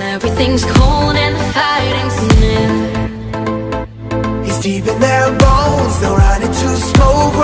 when everything's cold and the fighting's near. He's deep in their bones, they'll run into smoke.